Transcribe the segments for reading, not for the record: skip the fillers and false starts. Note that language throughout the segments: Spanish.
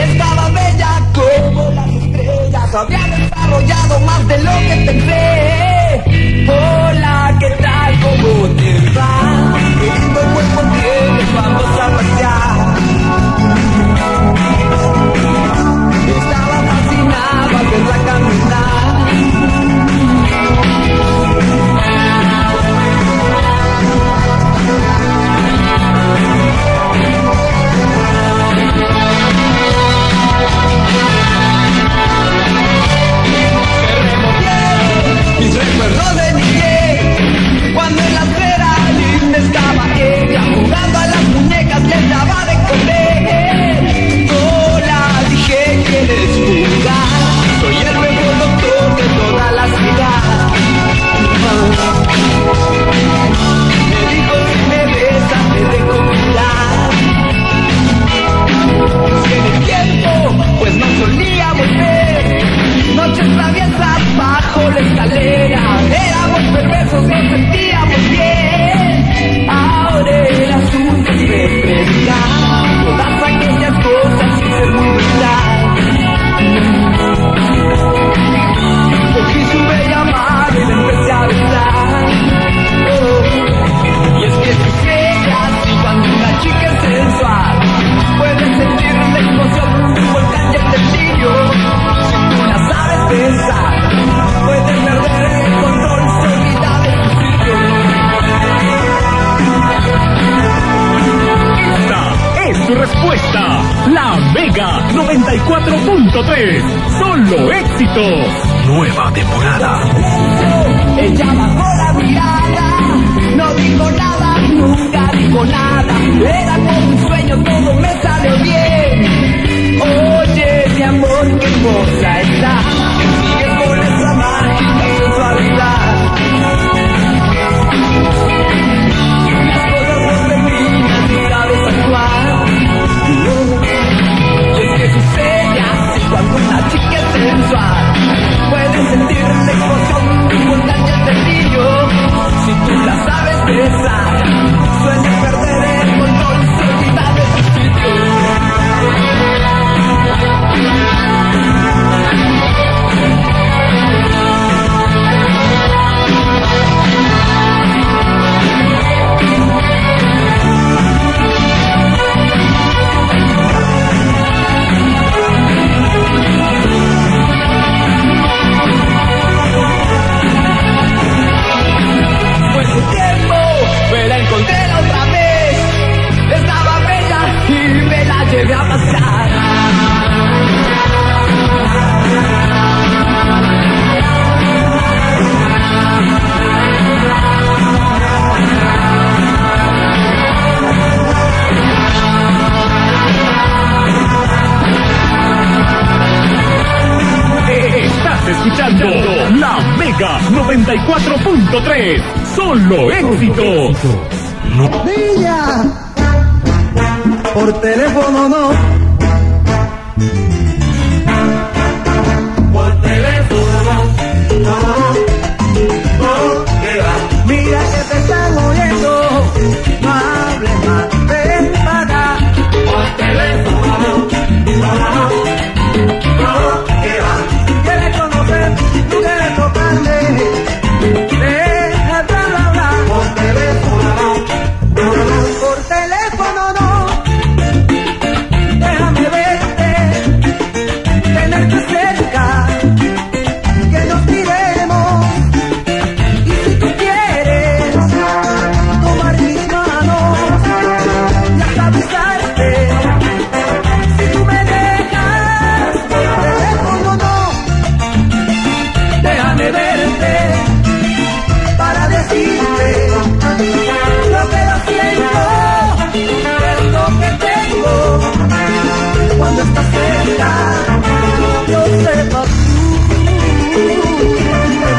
Estaba bella como las estrellas, había desarrollado más de lo que pensé. Hola, ¿qué tal? ¿Cómo te va? Qué lindo cuerpo tienes, vamos a pasear. Estaba fascinada con la caminar. Recuerdo de niñez, cuando en la acera linda estaba ella, jugando a las muñecas que estaba de comer. Hola, dije, ¿quieres jugar? Soy el nuevo doctor de toda la ciudad. Me dijo que me besas, me dejo cuidar. Si en el tiempo, pues no solía volver. Noches traviesas bajo la escalera, éramos perversos, nos sentíamos bien. Ahora el asunto es refrescar todas aquellas cosas sin ser muy verdad. Cogí su bella mano y la empecé a besar. Oh. Y es que sus cejas, y cuando una chica es sensual, puedes sentir la explosión de su volcán y el testigo. Pensar, puedes perder el control, seguida de tu sitio. Esta es tu respuesta. La Mega 94.3. Solo éxitos. Nueva temporada. Ella bajó la mirada, no dijo nada, nunca dijo nada. Era como un sueño, todo me salió bien. Oye, mi amor, qué cosa está. Solo éxitos. No. Ella, por teléfono no. Por teléfono no. No, que va. Mira que te están oyendo. No hables más, ven para acá. Por teléfono no. No, que va. Si quieres conocer, tú quieres tocarle.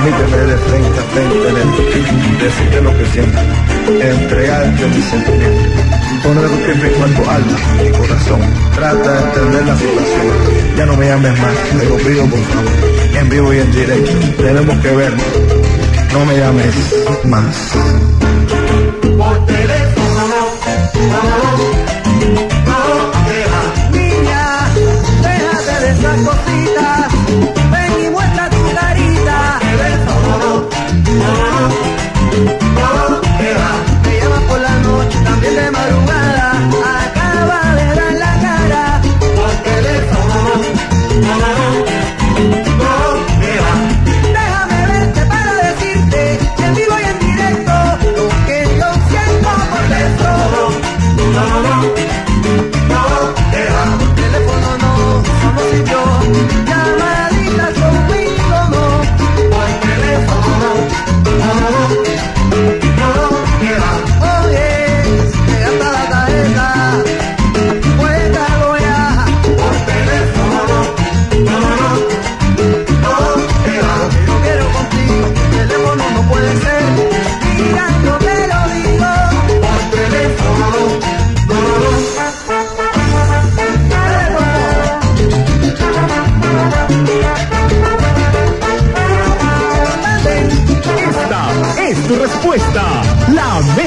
Permíteme de frente a frente decirte lo que siento, entregarte mis sentimientos, poner tu tiempo en cuanto alma, mi corazón, trata de entender la situación, ya no me llames más, te lo pido por favor, en vivo y en directo, tenemos que vernos, no me llames más. Por teléfono, niña.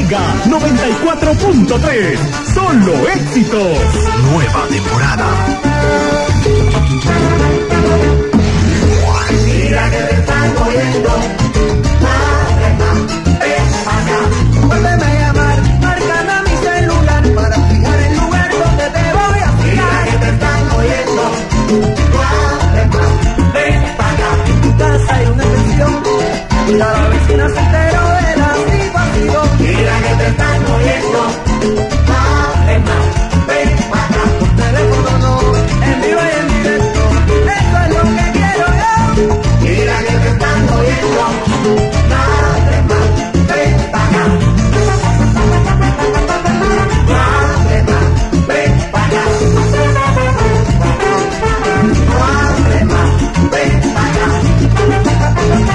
Mega 94.3. Solo éxitos. Nueva temporada. Mira que me están oyendo. Madre mía, ven acá. Vuélveme a llamar. Márcame a mi celular para fijar el lugar donde te voy a fijar. Mira que te están oyendo. Madre mía, ven acá. En tu casa hay una sesión. Mira la vecina se enteró. Mira que te están oyendo, madre mía, ven para acá, por teléfono no, en vivo y en directo, eso es lo que quiero yo. Mira que te están oyendo, madre mía, ven para acá, madre mía, ven para acá, madre mía, ven para acá, madre mía.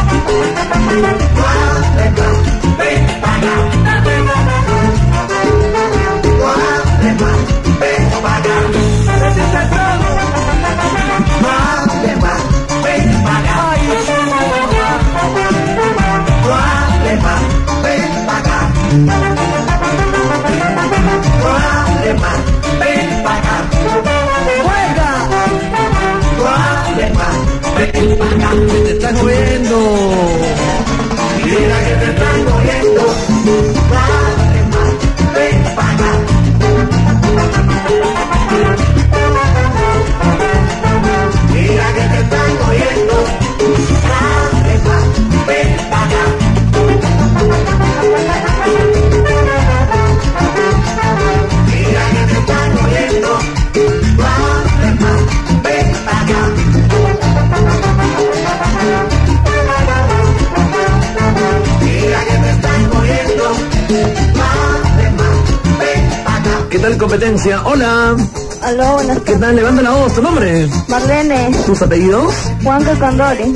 Que te están oyendo. Mira que te están oyendo. Madre mía, ven para acá. Mira que te están oyendo. Madre mía, ven para acá. Mira que te están oyendo. Madre mía, ven para acá. ¿Qué tal, competencia? Hola. Aló, buenas tardes. ¿Qué tal? Levanta la voz. ¿Tu nombre? Marlene. ¿Tus apellidos? Juanca Condori.